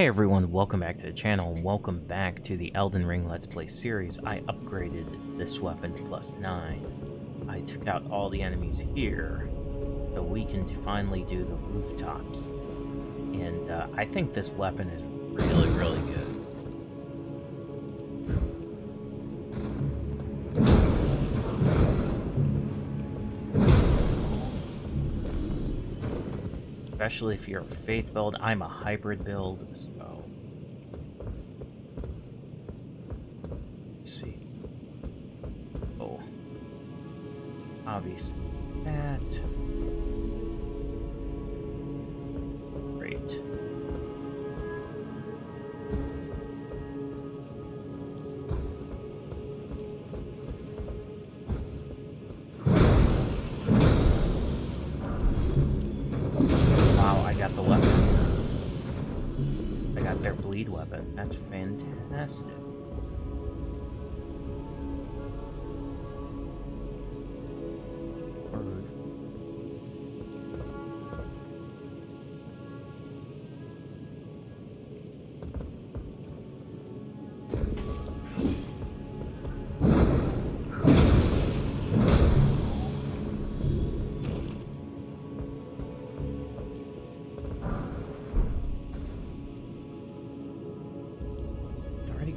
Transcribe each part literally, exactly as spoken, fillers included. Hey everyone, welcome back to the channel, welcome back to the Elden Ring Let's Play series. I upgraded this weapon to plus nine. I took out all the enemies here, so we can finally do the rooftops. And uh, I think this weapon is really, really good. Especially if you're a faith build. I'm a hybrid build, so... Let's see. Oh. Obvious. That. Great. Weapon. That's fantastic.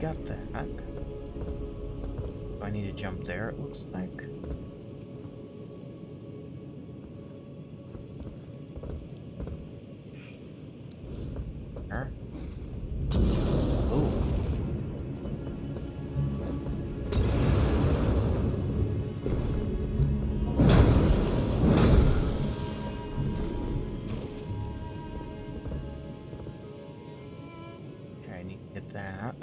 Got that. Do I need to jump there? It looks like. There. Ooh. Okay, I need to get that.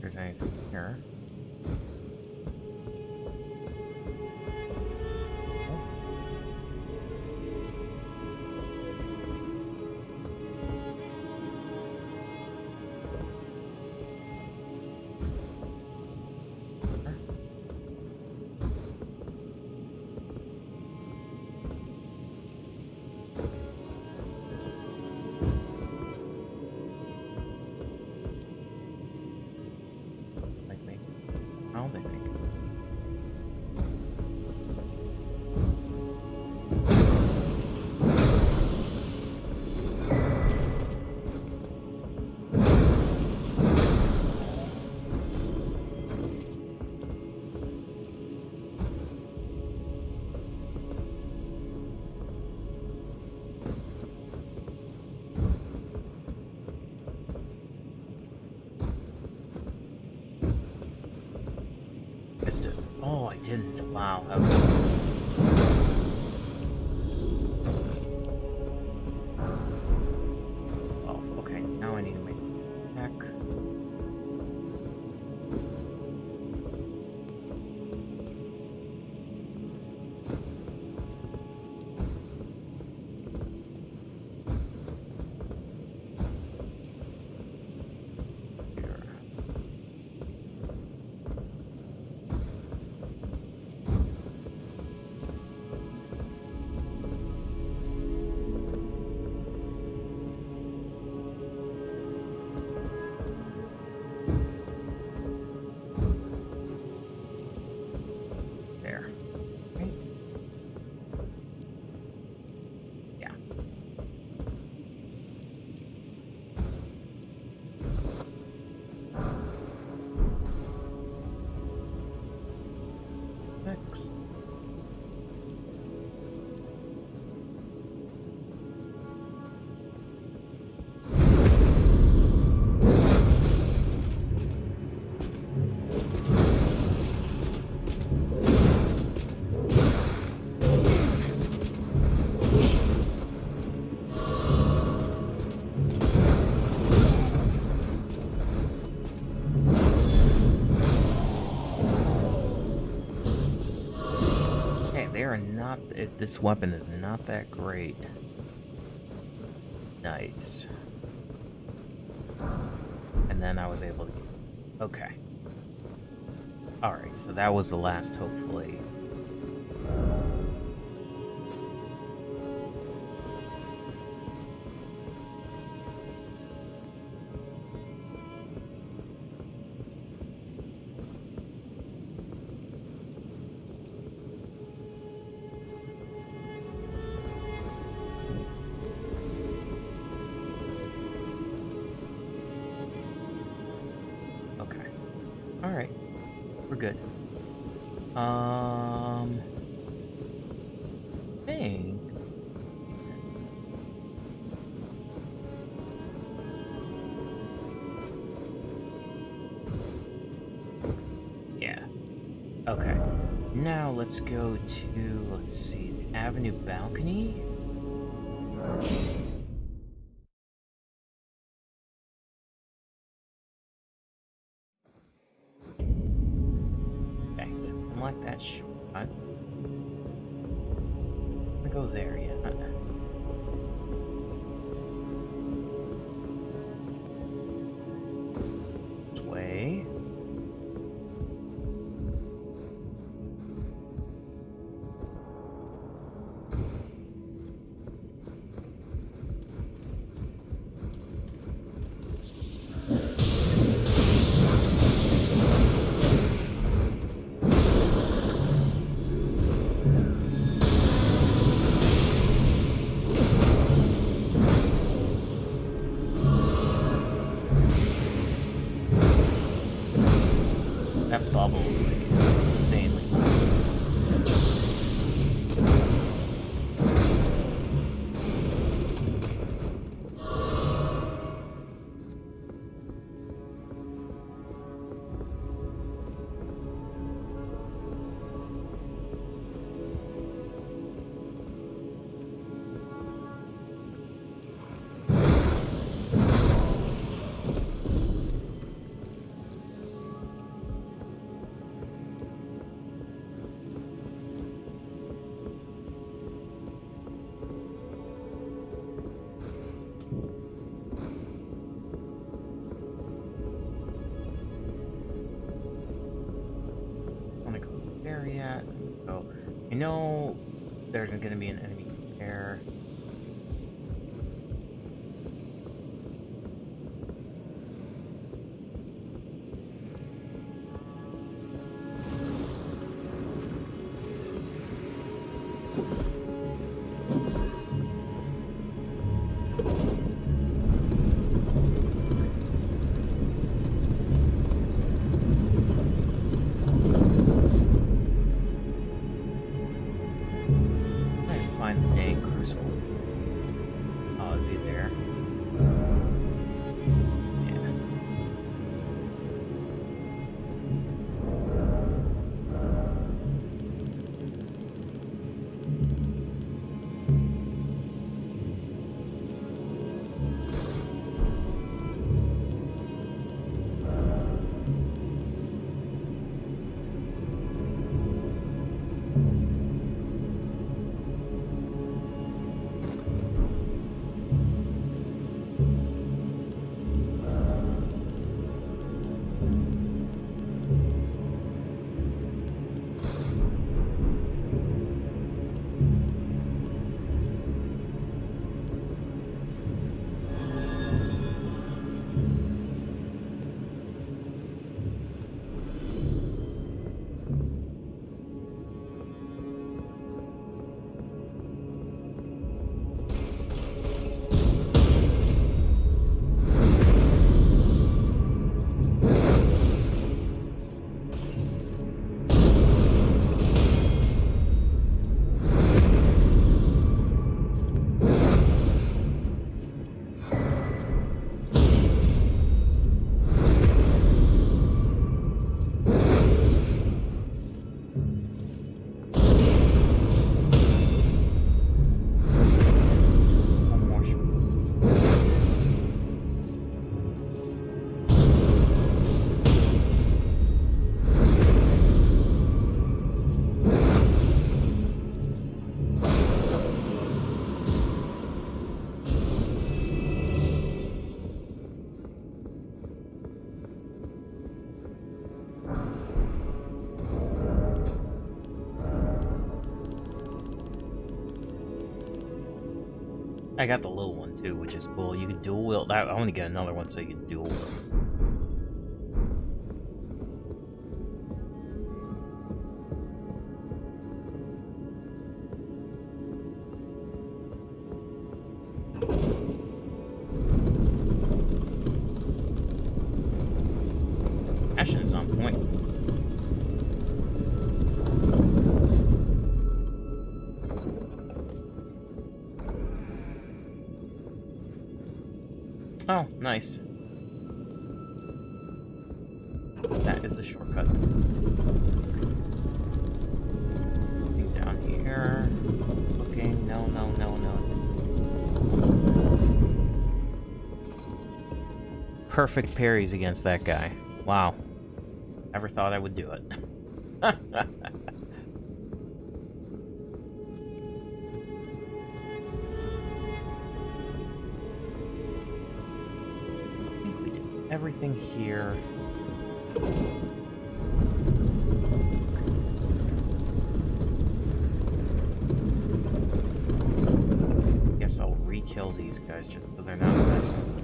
There's anything here. Oh, I didn't. Wow. Okay. Oh, okay. Now I need to make it back. Not, it, this weapon is not that great. Nice. And then I was able to... Okay. Alright, so that was the last, hopefully. Okay. Alright. We're good. Um... I think... Yeah. Okay. Now let's go to, let's see, the Avenue Balcony? Thanks. Unlock that shot. I'm gonna go there, yeah. This way. There's going to be an enemy there. I got the little one too, which is cool. You can dual wield. I, I want to get another one so you can dual wield. Ashen is on point. Oh, nice. That is the shortcut. Something down here. Okay, no, no, no, no. Perfect parries against that guy. Wow. Never thought I would do it. I think we did everything here. Guess I'll re-kill these guys just so they're not missing.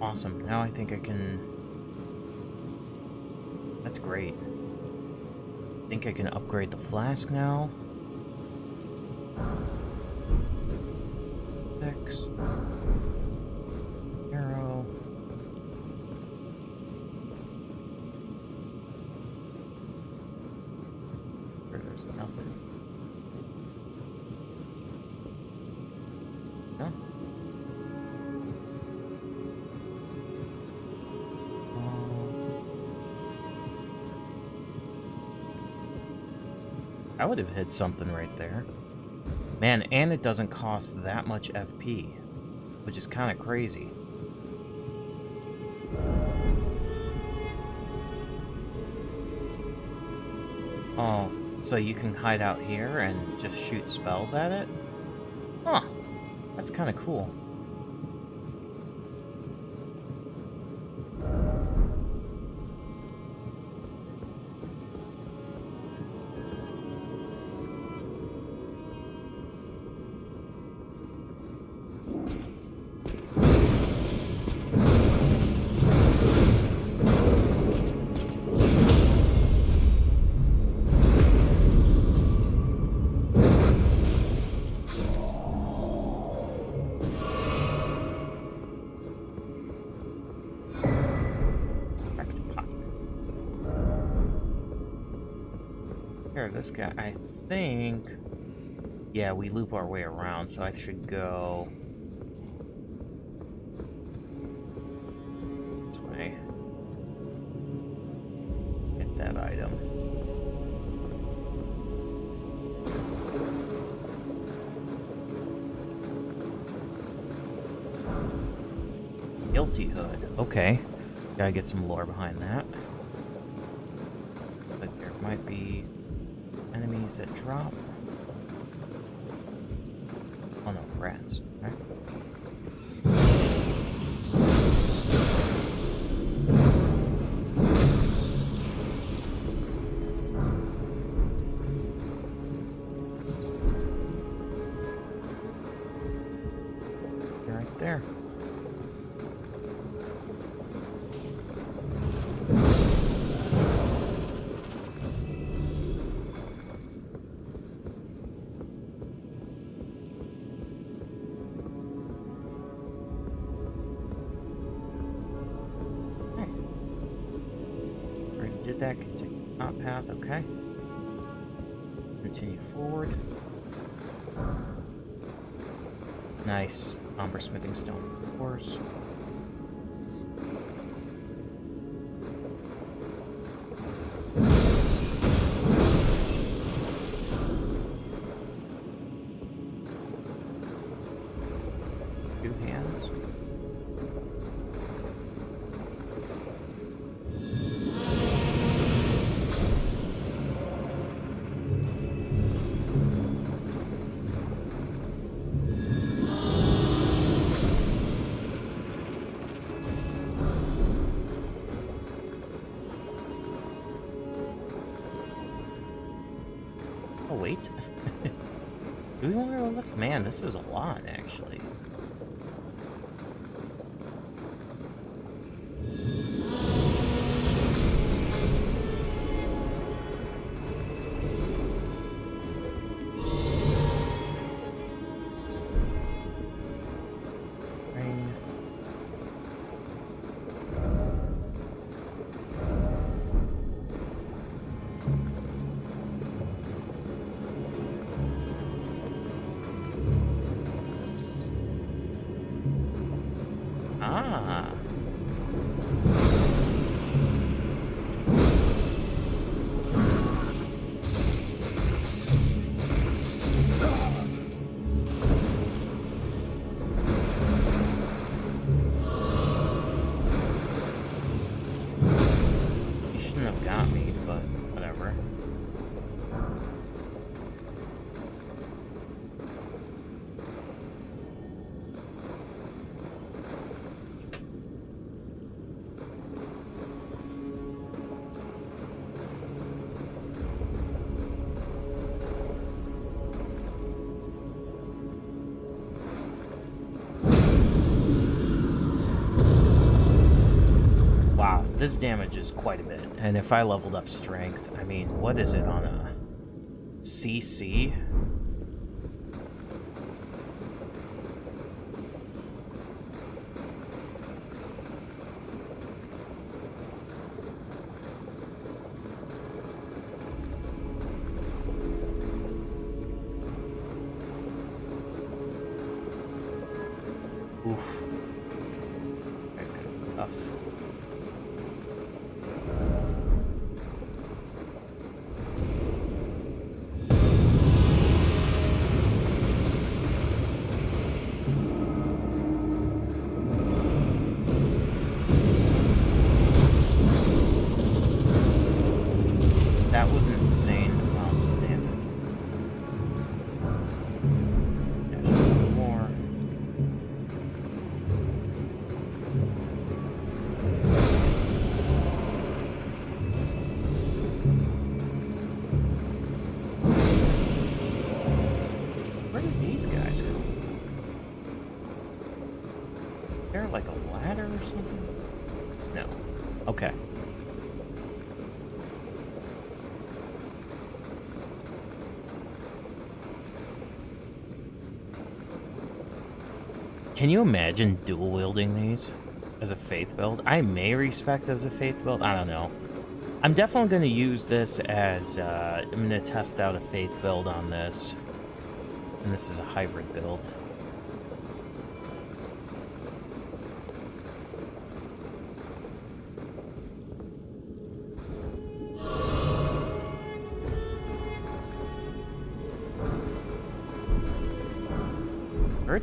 Awesome. Now I think I can... That's great. I think I can upgrade the flask now. Six. Yarrow. There's nothing. No. I would have hit something right there. Man, and it doesn't cost that much F P, which is kind of crazy. Oh, so you can hide out here and just shoot spells at it? Huh, that's kind of cool. This guy, I think, yeah, we loop our way around, so I should go this way, get that item. Guilty Hood, okay, gotta get some lore behind that, but there might be enemy the drop. Oh no, rats. Right. Right there. That can take up path, okay. Continue forward. Nice. Umber smithing stone, of course. Two hands. Man, this is a lot, actually. This damage is quite a bit, and if I leveled up strength, I mean, what is it on a C C? Oof. That's kind of tough. Can you imagine dual wielding these as a faith build? I may respect as a faith build. I don't know. I'm definitely going to use this as uh, I'm going to test out a faith build on this, and this is a hybrid build.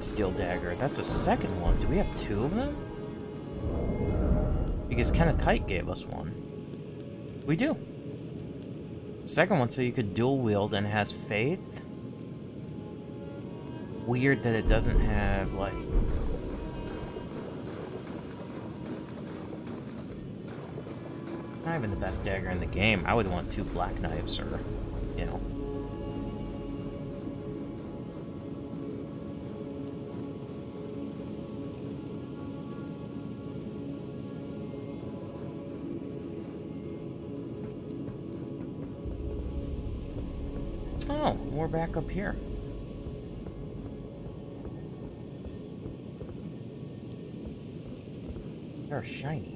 Steel dagger. That's a second one. Do we have two of them? Because Kenneth Hight gave us one. We do. Second one, so you could dual wield and has faith. Weird that it doesn't have, like... Not even the best dagger in the game. I would want two black knives, or, you know. Oh, we're back up here. They're shiny.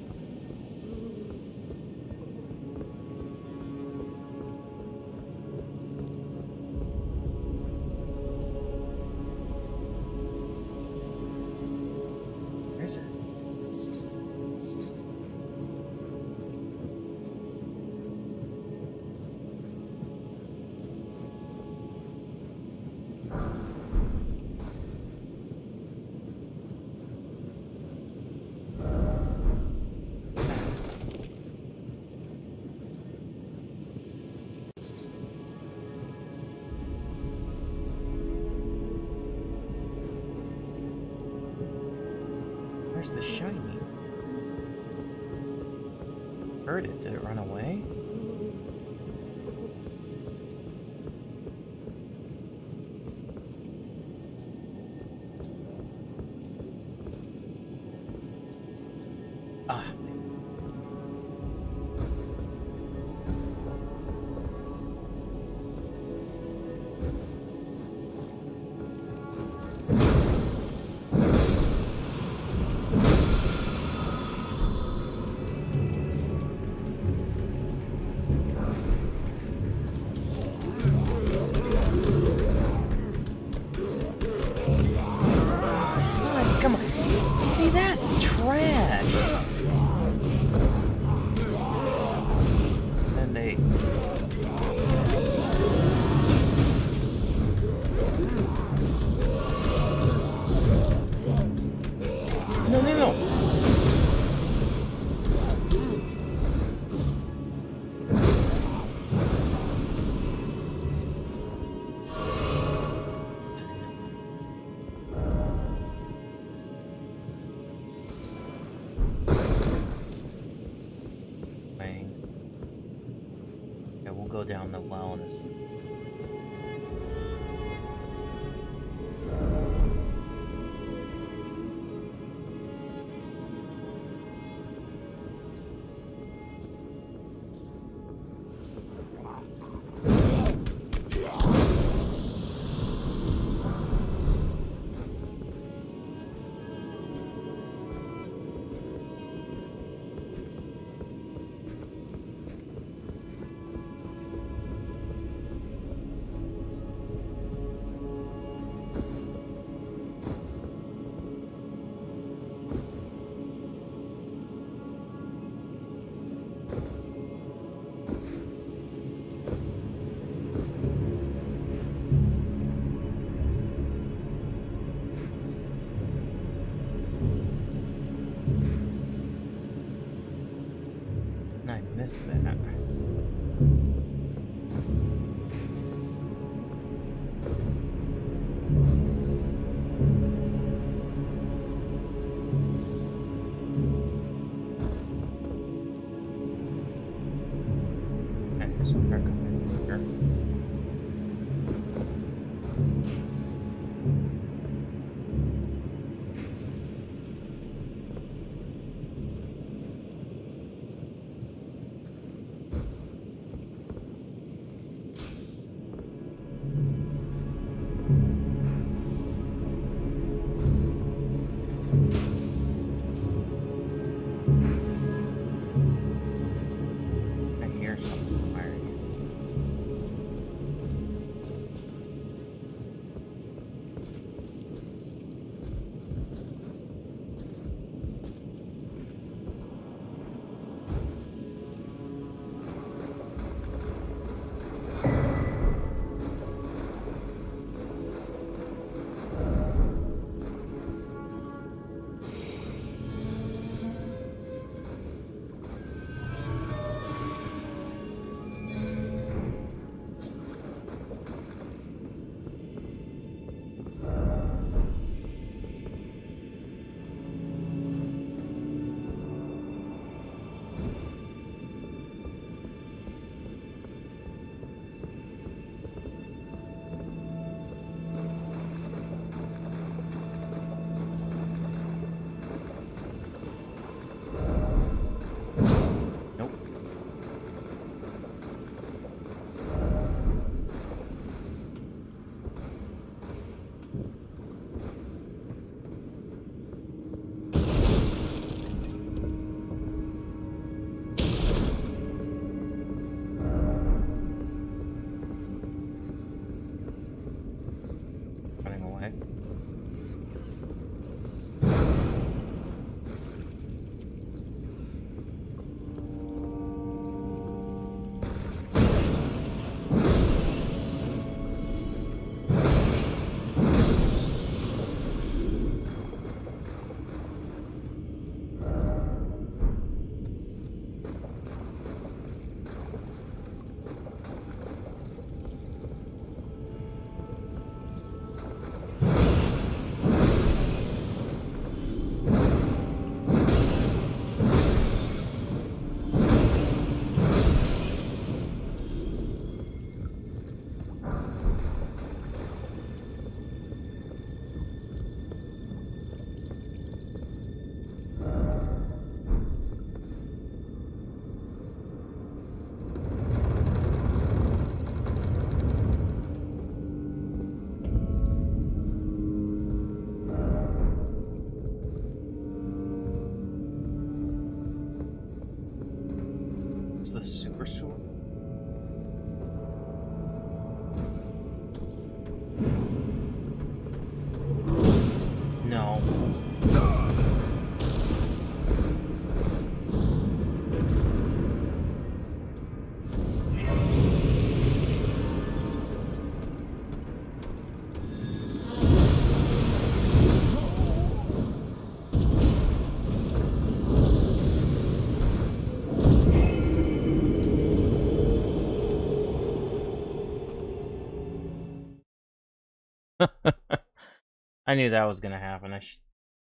I knew that was gonna happen. I should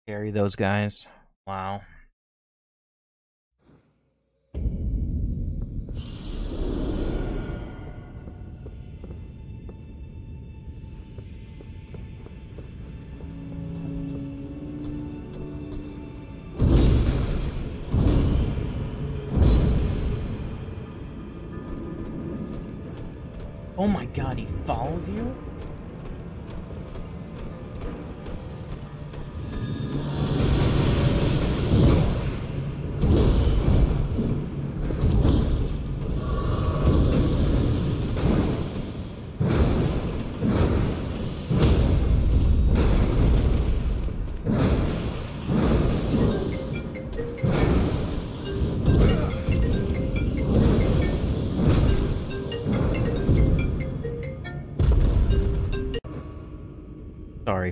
carry those guys. Wow. Oh my god, he follows you?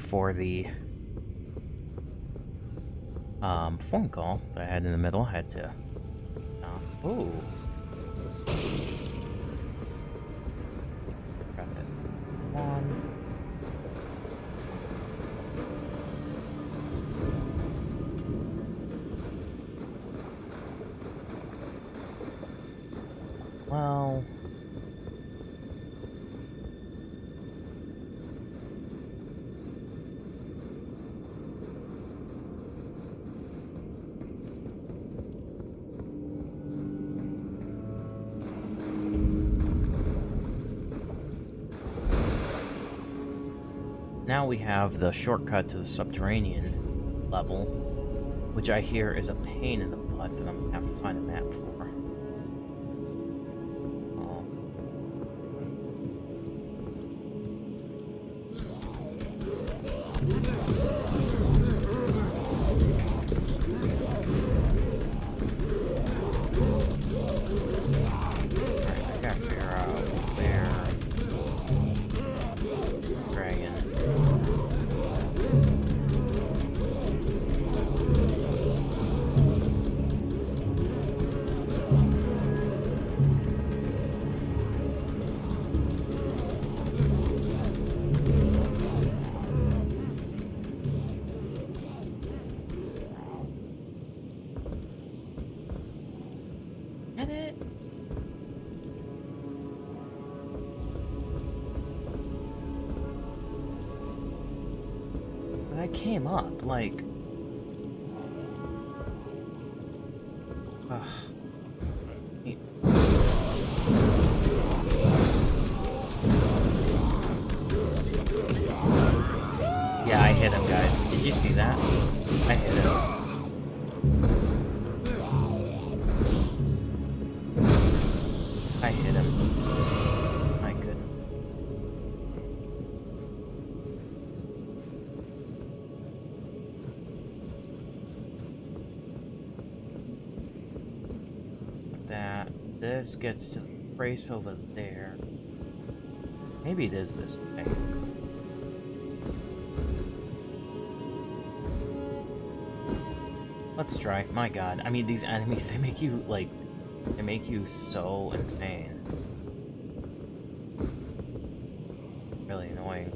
For the um, phone call that I had in the middle, I had to. Uh, ooh. Grab it. Come on. Well. Now we have the shortcut to the subterranean level, which I hear is a pain in the butt that I'm gonna have to find a map for. Came up like ugh. Yeah, I hit him, guys. Did you see that? I hit him. This gets to the brace over there. Maybe it is this way. Let's try. My god. I mean, these enemies, they make you, like, they make you so insane. Really annoying.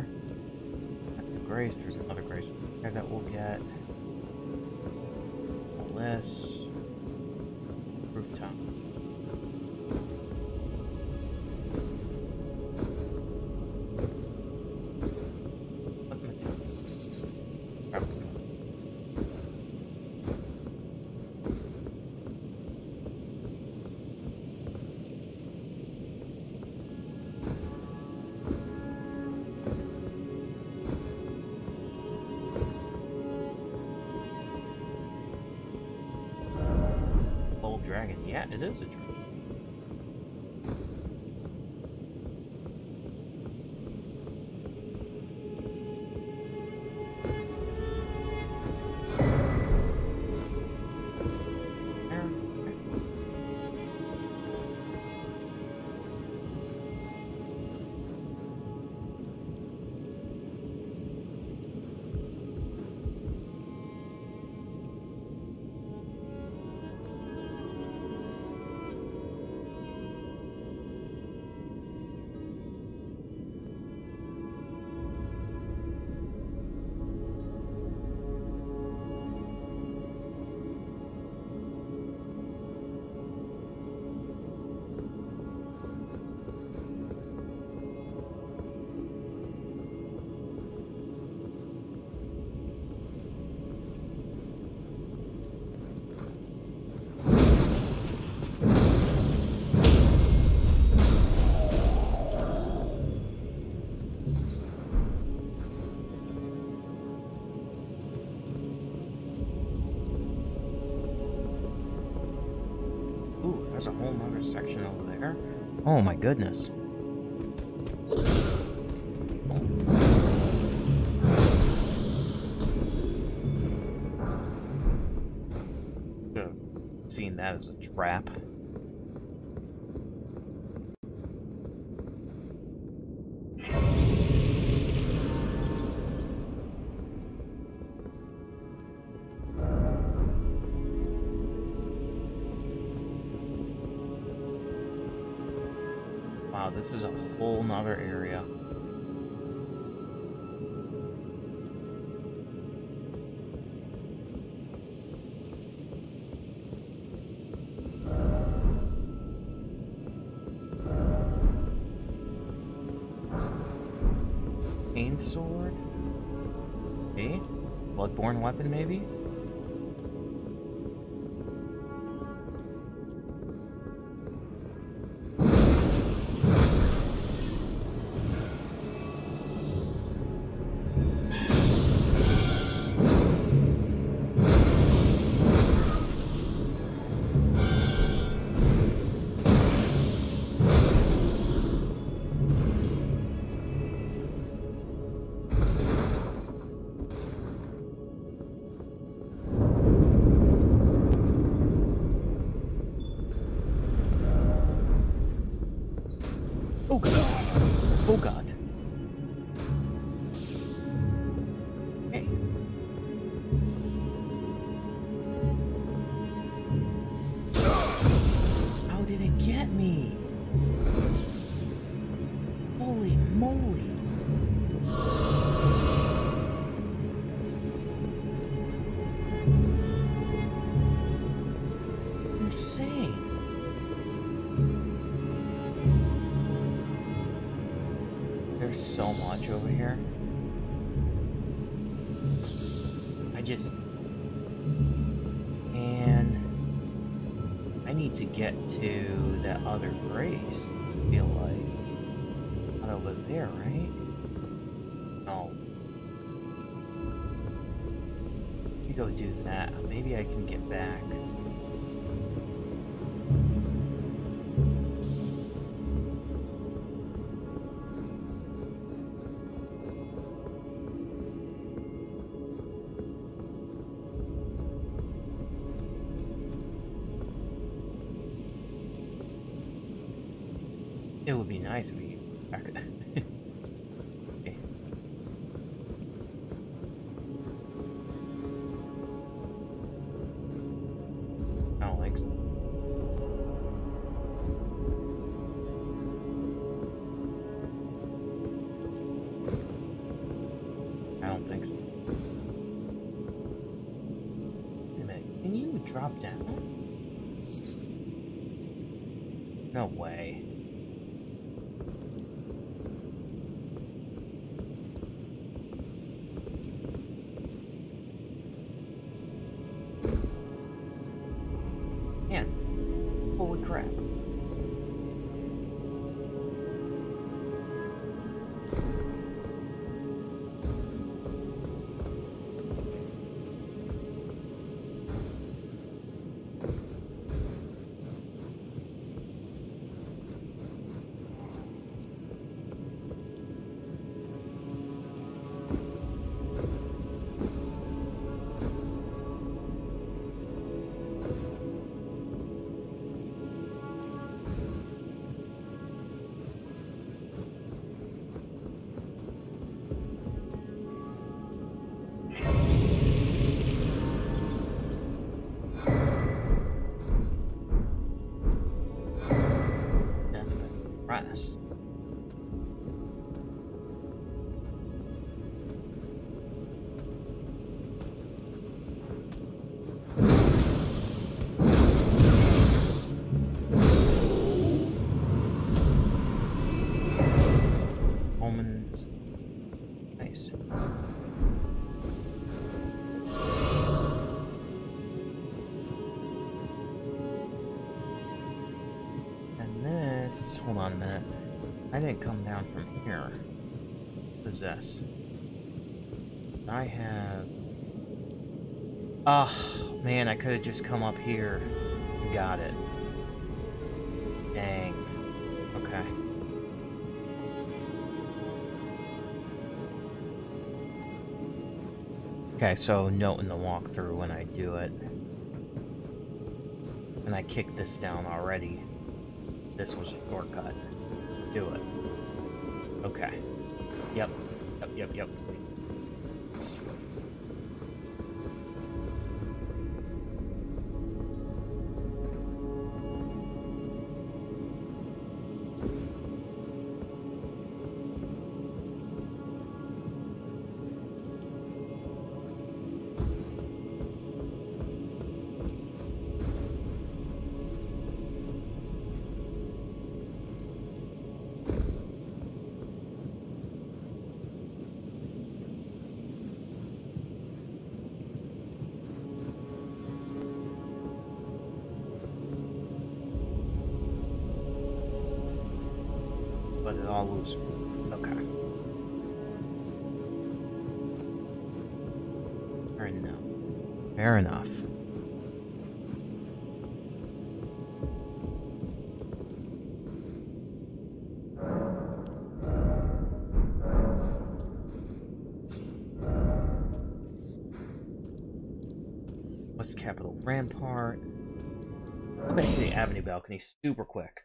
here? That's the grace. There's another grace here that we'll get. Unless rooftop. It is a dragon. There's a whole nother section over there. Oh my goodness. Oh. Seeing that as a trap. This is a whole nother area. Cane sword? Okay. Bloodborne weapon, maybe? Get to that other grace, I feel like. Not over there, right? No. You go do that. Maybe I can get back. Nice of you. Okay. Oh, like so. drop down? No way. Possess. I have... Oh, man, I could have just come up here. Got it. Dang. Okay. Okay, so note in the walkthrough when I do it. And I kicked this down already. This was a shortcut. Do it. Okay. Yep, yep, yep, yep. Rampart. I'll head to the Avenue balcony super quick.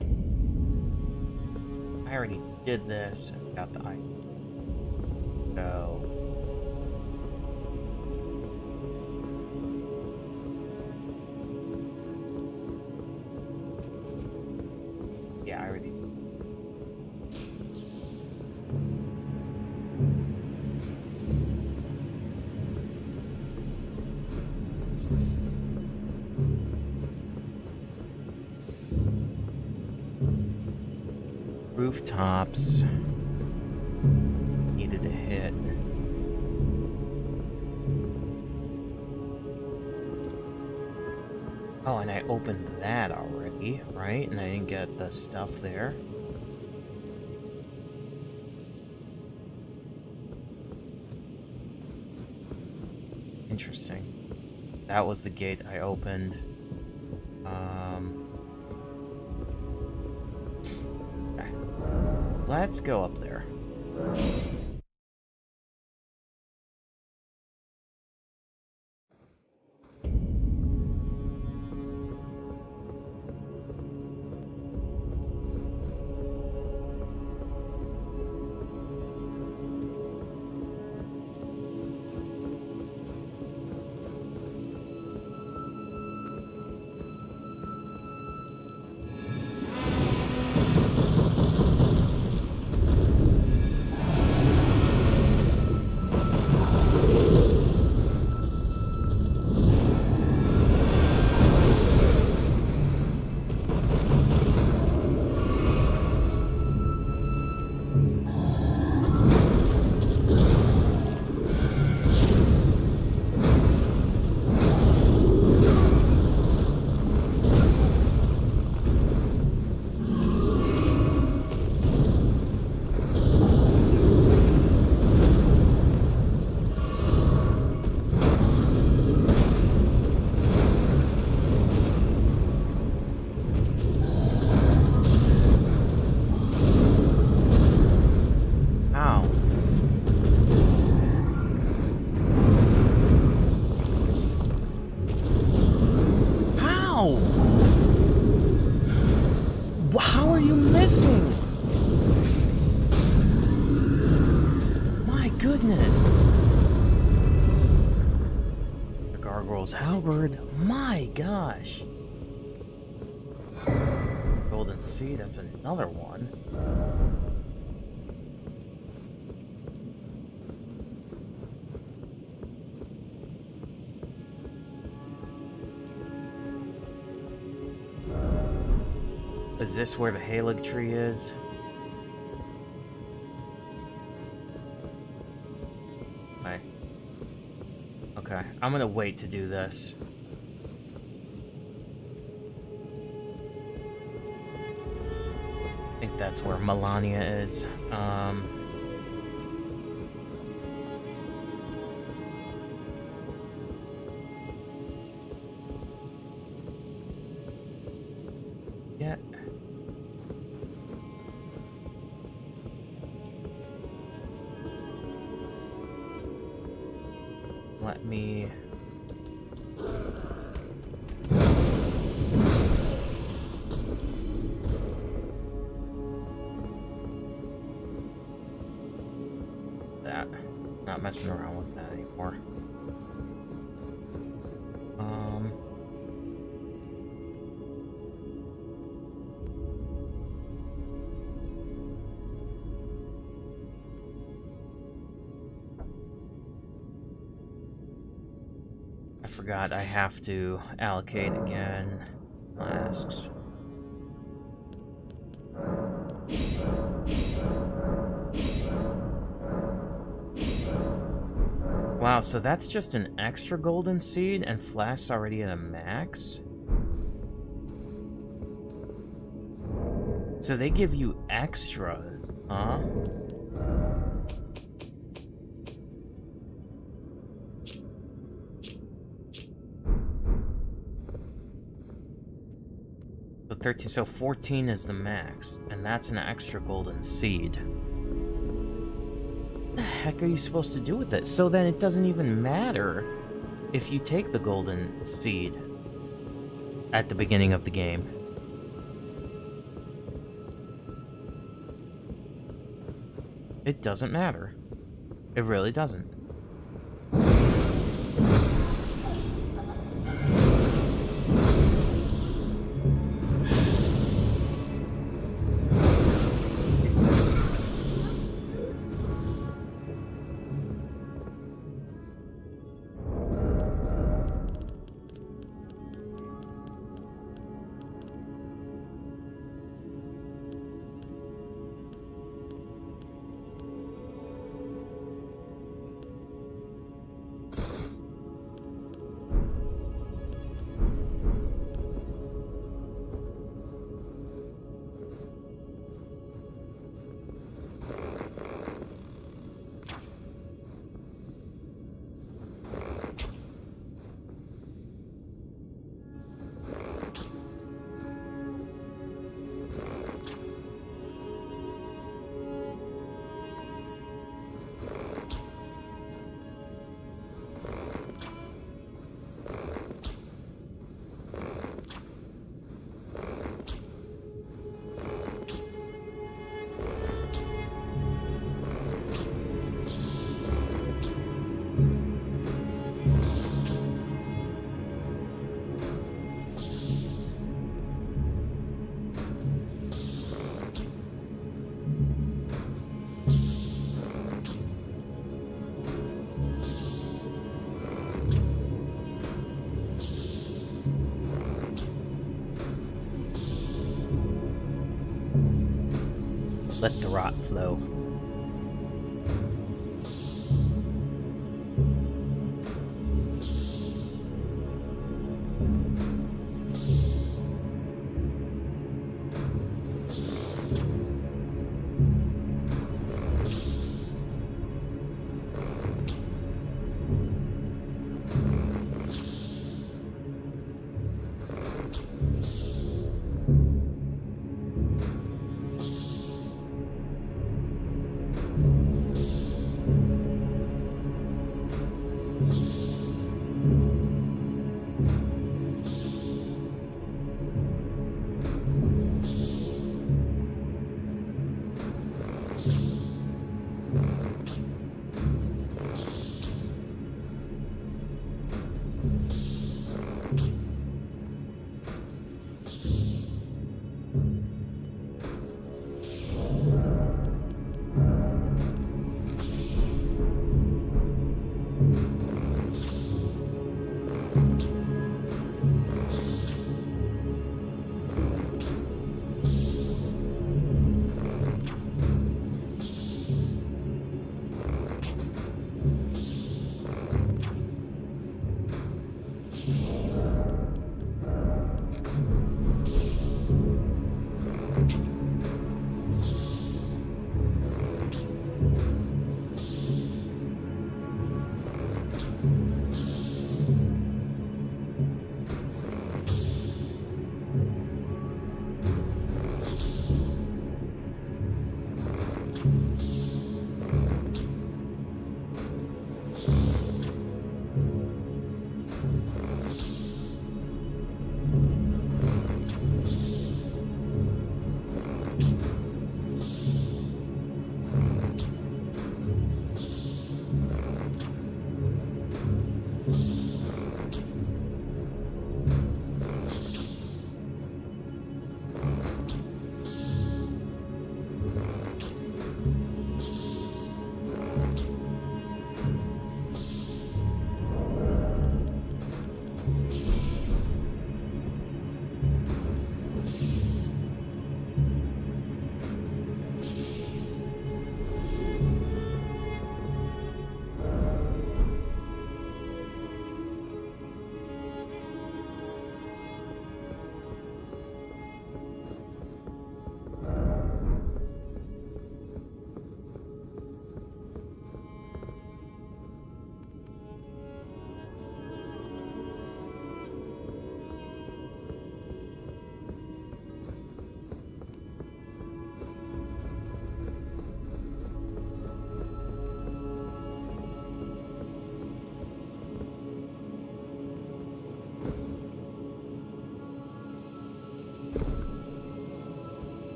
I already did this and got the item. So... Yeah, I already did. Rooftops needed to hit. Oh, and I opened that already, right? And I didn't get the stuff there. Interesting. That was the gate I opened. Um... Let's go up there. Charles Howard, my gosh. Golden Sea, that's another one. Is this where the Halig tree is? Right. Okay, I'm gonna wait to do this. I think that's where Malenia is. Um... I have to allocate again. Flasks. Wow, so that's just an extra golden seed and flasks already at a max? So they give you extras, huh? thirteen, so fourteen is the max, and that's an extra golden seed. What the heck are you supposed to do with it? So then it doesn't even matter if you take the golden seed at the beginning of the game. It doesn't matter. It really doesn't. Let the rot flow.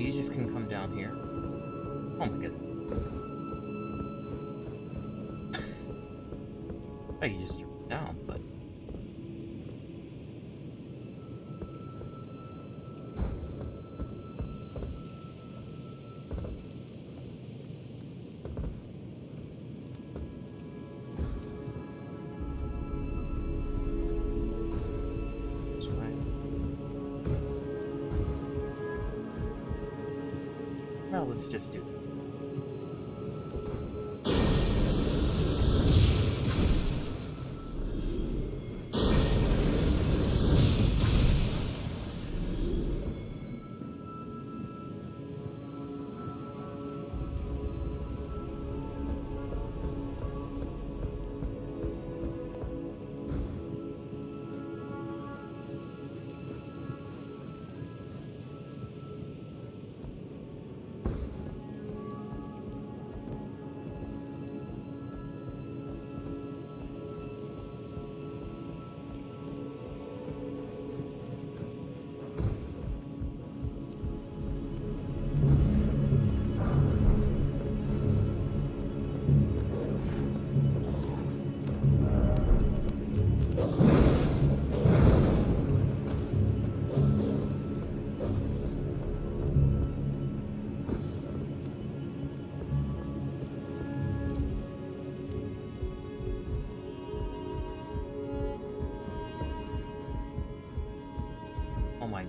you just can come down here. Oh my goodness. Oh, you just jumped down, but... let's just do it.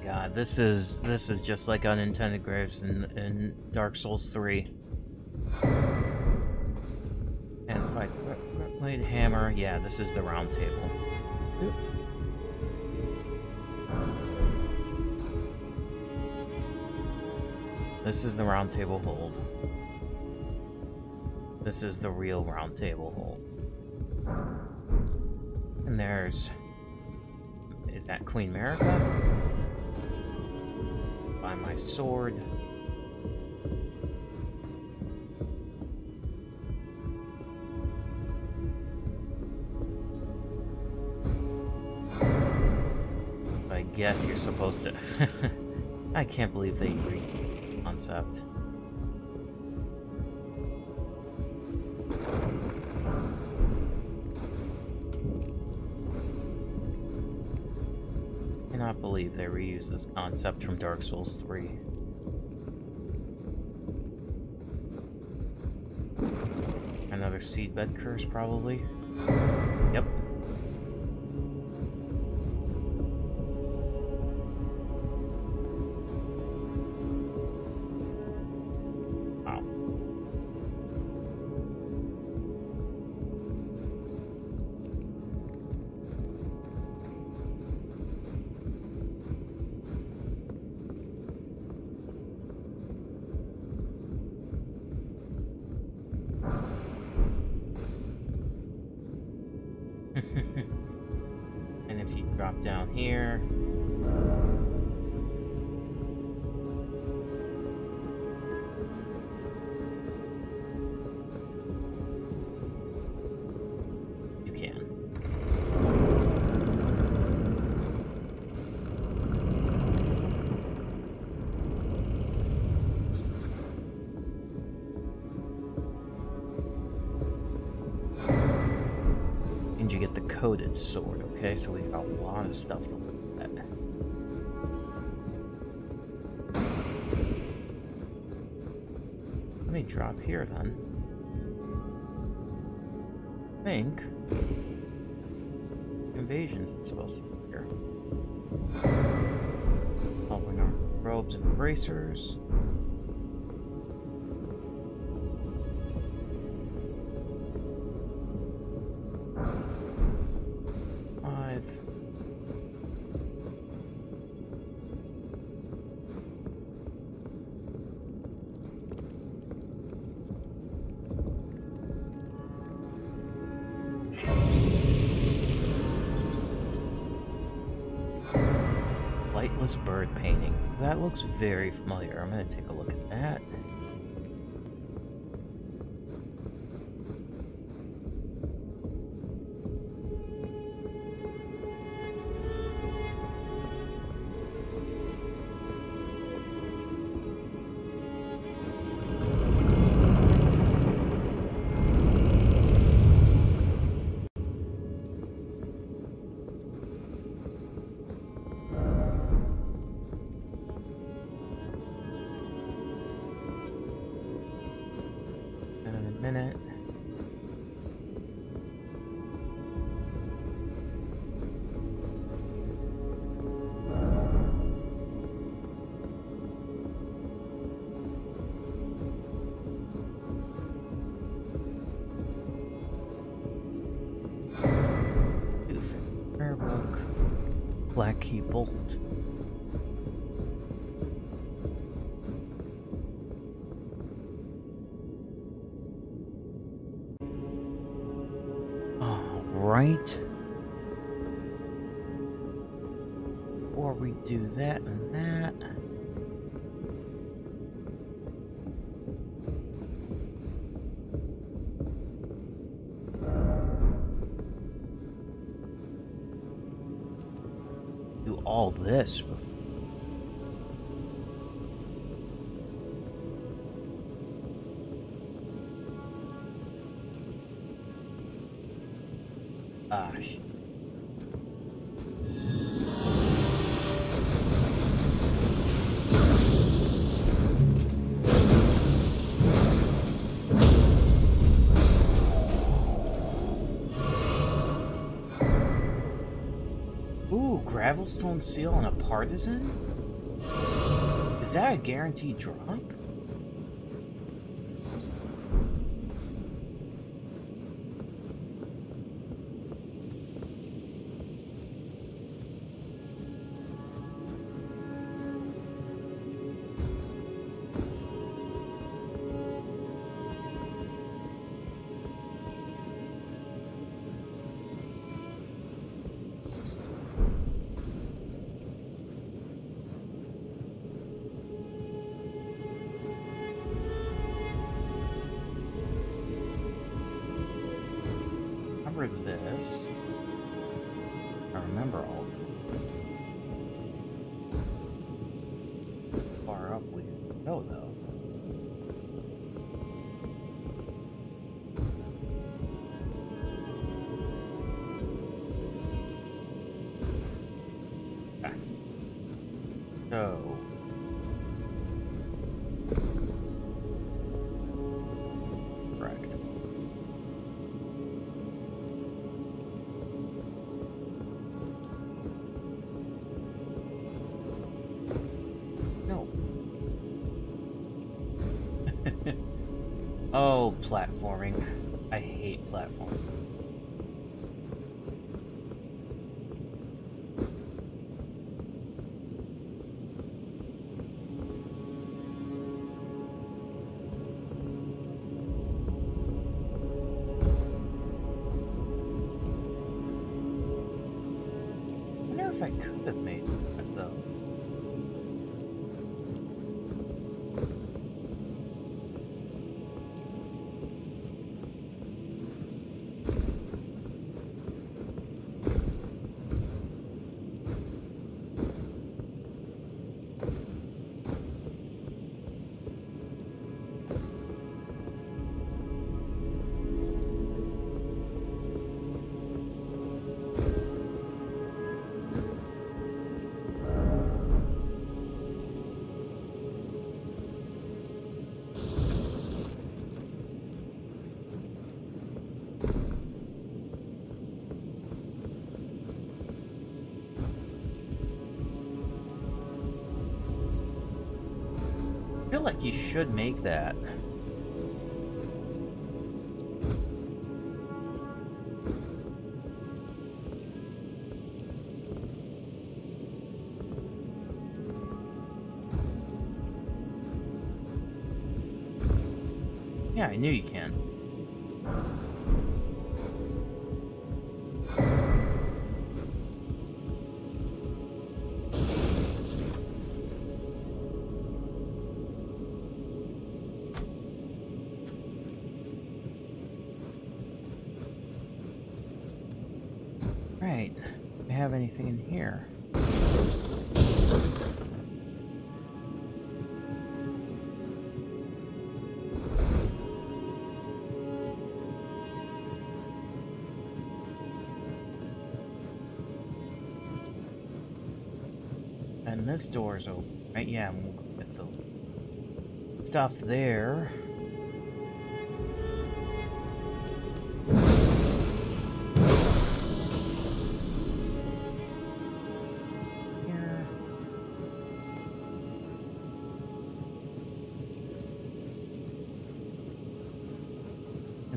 God, this is this is just like Unintended Graves in, in Dark Souls three. And if I played hammer, yeah, this is the round table. Oop. This is the round table hold. This is the real round table hold. And there's is that Queen Marika? By my sword. I guess you're supposed to. I can't believe they agree on the concept. I cannot believe they reused this concept from Dark Souls three. Another seedbed curse, probably. Yep. And if you drop down here, you can. And you get the coated sword. Okay, so we've got a lot of stuff to look at. Let me drop here then. I think invasions it's supposed to be here. Following our robes and bracers. Lightless bird painting. That looks very familiar. I'm gonna take a look at that. minute. Before we do that and that, do all this. Revelstone seal on a partisan? Is that a guaranteed drop? Oh, platforming. I hate platforming. I feel like you should make that. Yeah, I knew you can. This door's open, right? Yeah, I'm with the stuff there.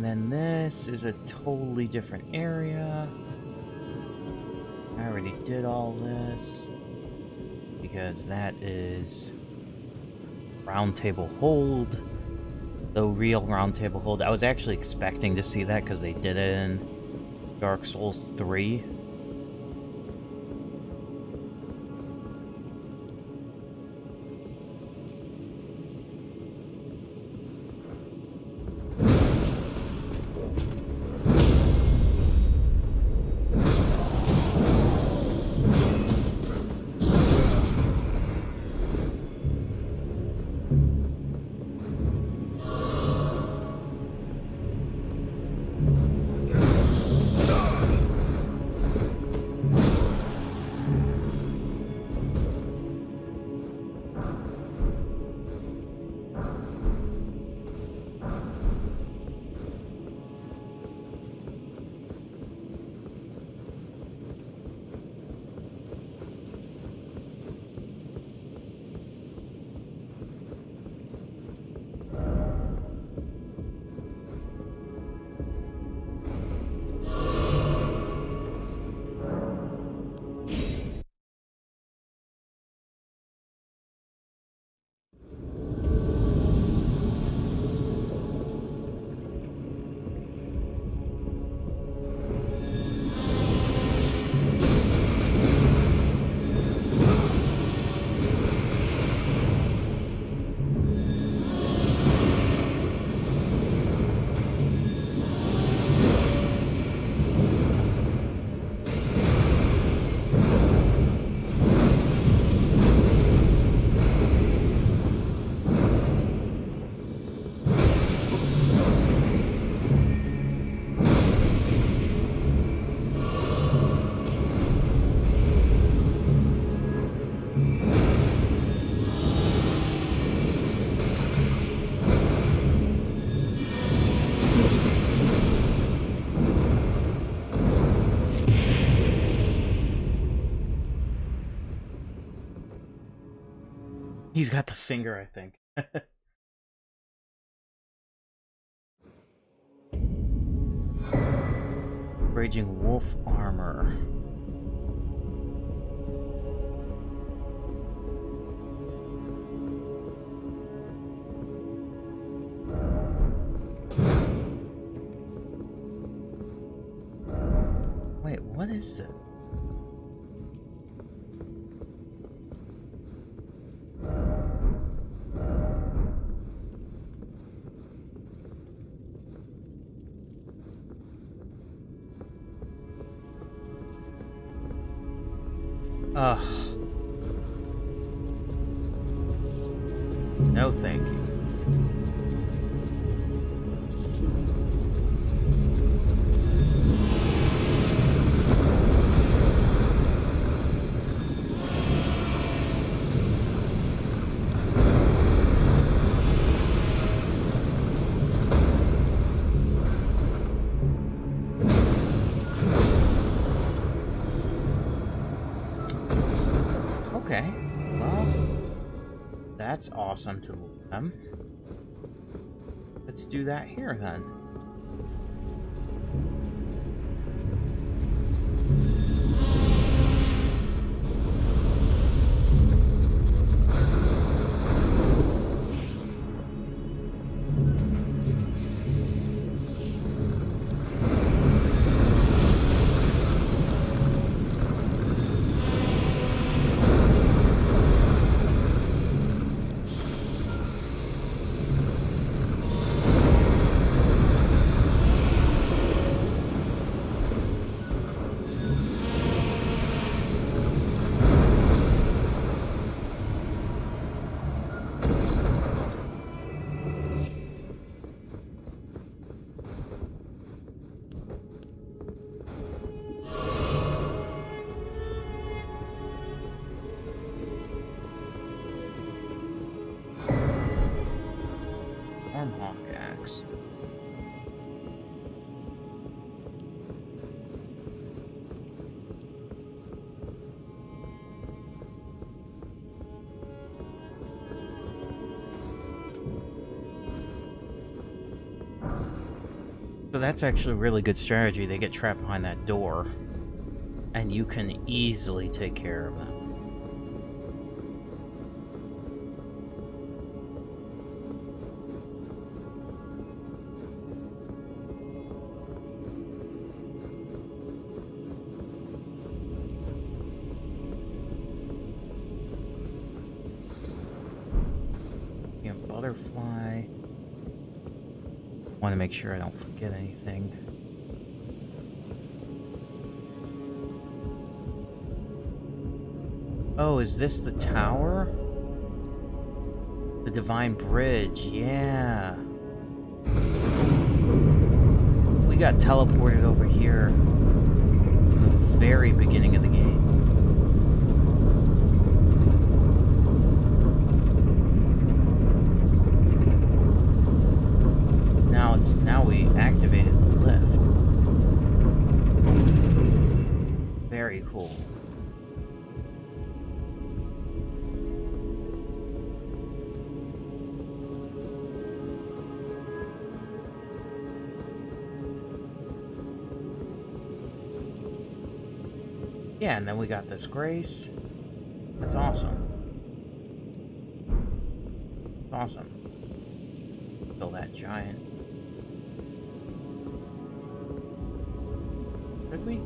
And then this is a totally different area. I already did all this because that is Round Table Hold. The real Round Table Hold. I was actually expecting to see that because they did it in Dark Souls three. He's got the finger, I think. Raging wolf armor. Wait, what is this? Ugh. No, thank you. That's awesome to them. Let's do that here then. that's actually a really good strategy. They get trapped behind that door, and you can easily take care of them. Want to make sure I don't forget anything. Oh, is this the tower? The Divine Bridge, yeah. We got teleported over here in the very beginning of the game. Now we activated the lift. Very cool. Yeah, and then we got this grace. That's awesome. Awesome. Kill that giant. We?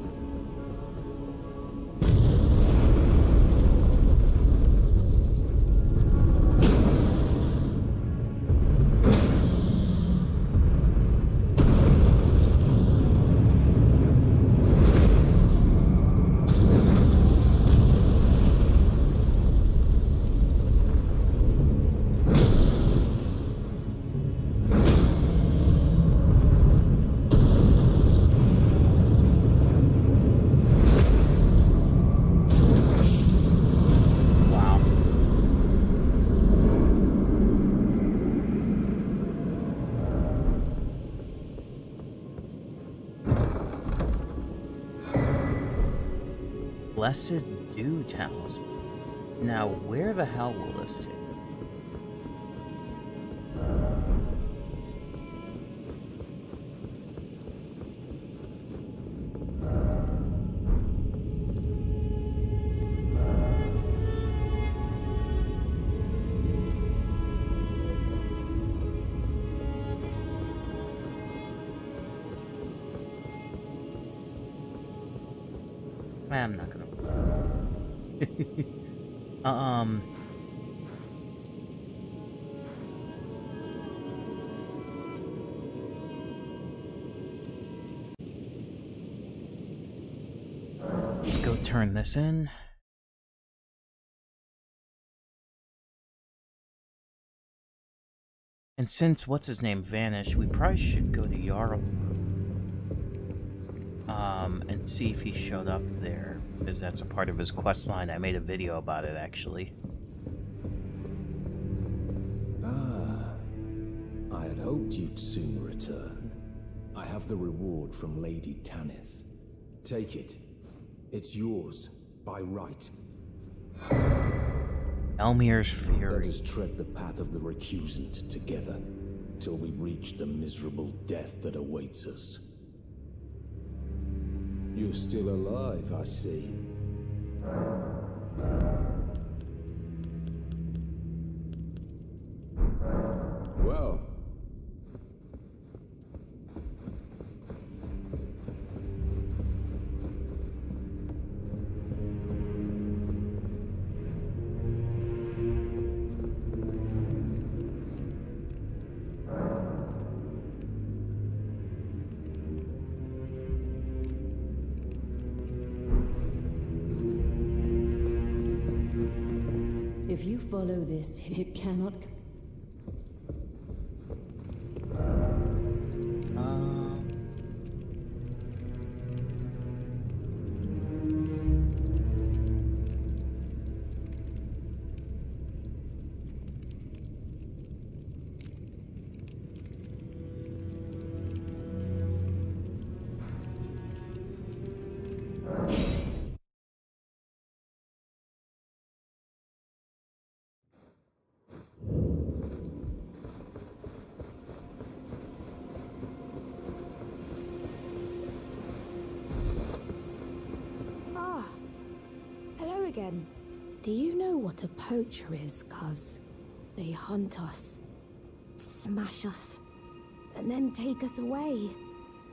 Blessed Dew Towns. Now, where the hell will this take? I'm not gonna. um. Let's go turn this in. And since what's his name vanished, we probably should go to Yarrow. Um, and see if he showed up there, because that's a part of his quest line. I made a video about it, actually. Ah, I had hoped you'd soon return. I have the reward from Lady Tanith. Take it. It's yours, by right. Elmir's fury. Let us tread the path of the recusant together, till we reach the miserable death that awaits us. You're still alive, I see. Well. Follow this, it cannot. Uh. again. Do you know what a poacher is, cuz? They hunt us, smash us, and then take us away.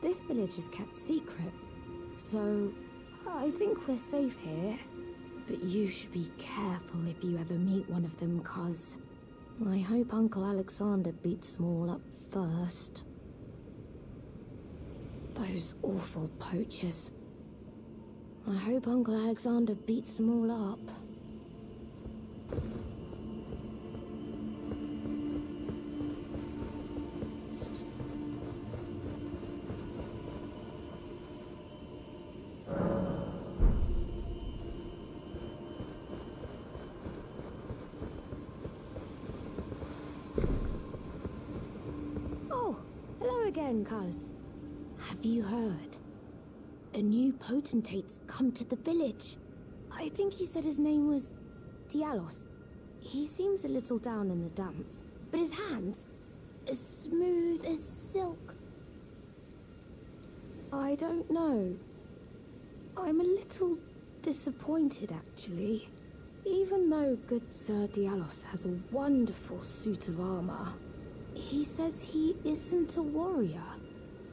This village is kept secret, so I think we're safe here. But you should be careful if you ever meet one of them, cuz. I hope Uncle Alexander beats them all up first. Those awful poachers. I hope Uncle Alexander beats them all up. Cuz, have you heard? A new potentate's come to the village. I think he said his name was Diallos. He seems a little down in the dumps, but his hands, as smooth as silk. I don't know. I'm a little disappointed, actually. Even though good Sir Diallos has a wonderful suit of armor, he says he isn't a warrior,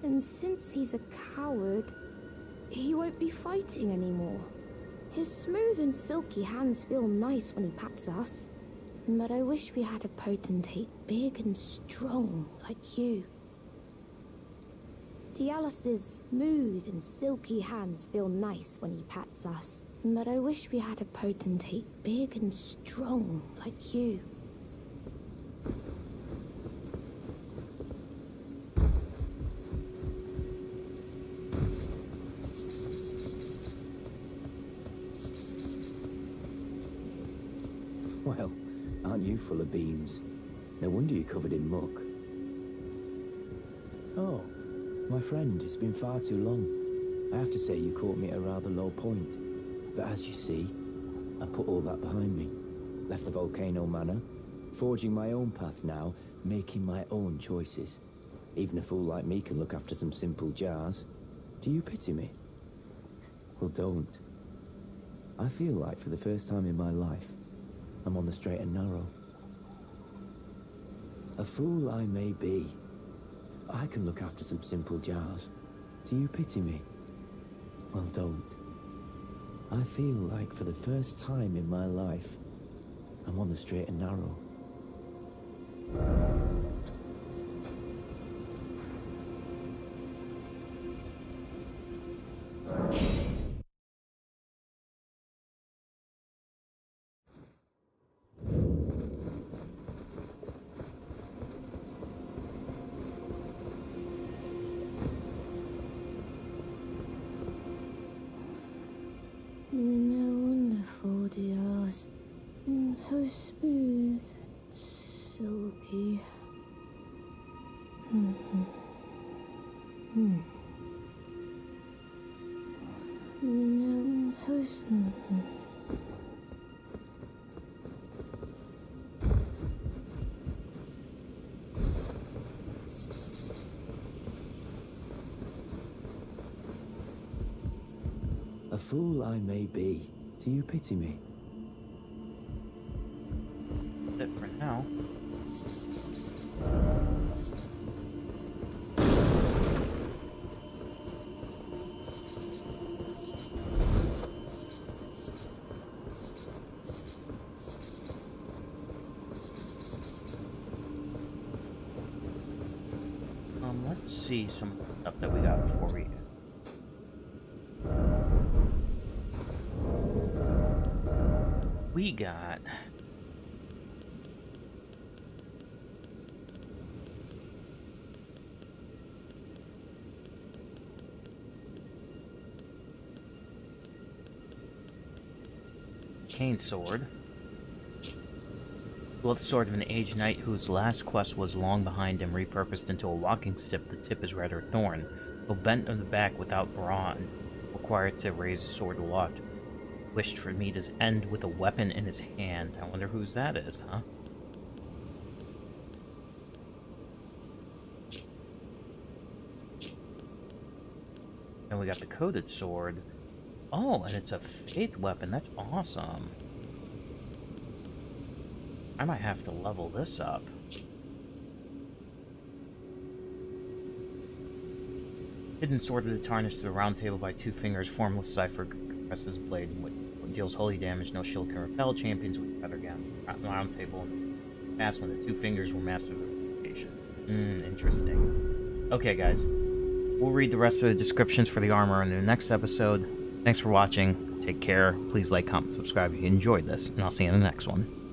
and since he's a coward, he won't be fighting anymore. His smooth and silky hands feel nice when he pats us, but I wish we had a potentate big and strong like you. Diallos' smooth and silky hands feel nice when he pats us, but I wish we had a potentate big and strong like you. You full of beans. No wonder you're covered in muck. Oh, my friend, it's been far too long. I have to say you caught me at a rather low point. But as you see, I've put all that behind me. Left the Volcano Manor, forging my own path now, making my own choices. Even a fool like me can look after some simple jars. Do you pity me? Well, don't. I feel like for the first time in my life, I'm on the straight and narrow. A fool I may be. I can look after some simple jars. Do you pity me? Well, don't. I feel like for the first time in my life, I'm on the straight and narrow. Fool I may be, do you pity me? That's it for now. Um, let's see some stuff that we got before we. We got Cane Sword. Gloved sword of an aged knight whose last quest was long behind him, repurposed into a walking stick. The tip is rather thorn, though bent on the back without brawn. Required to raise the sword aloft. Wished for me to end with a weapon in his hand. I wonder whose that is, huh? And we got the coated sword, Oh, and it's a faith weapon. That's awesome. I might have to level this up. Hidden sword of the tarnished to the round table by two fingers. Formless cypher compresses blade. What deals holy damage. No shield can repel. Champions with better gun. Round table. Fast when the two fingers were master of reputation. Mmm, interesting. Okay, guys. We'll read the rest of the descriptions for the armor in the next episode. Thanks for watching. Take care. Please like, comment, subscribe if you enjoyed this, and I'll see you in the next one.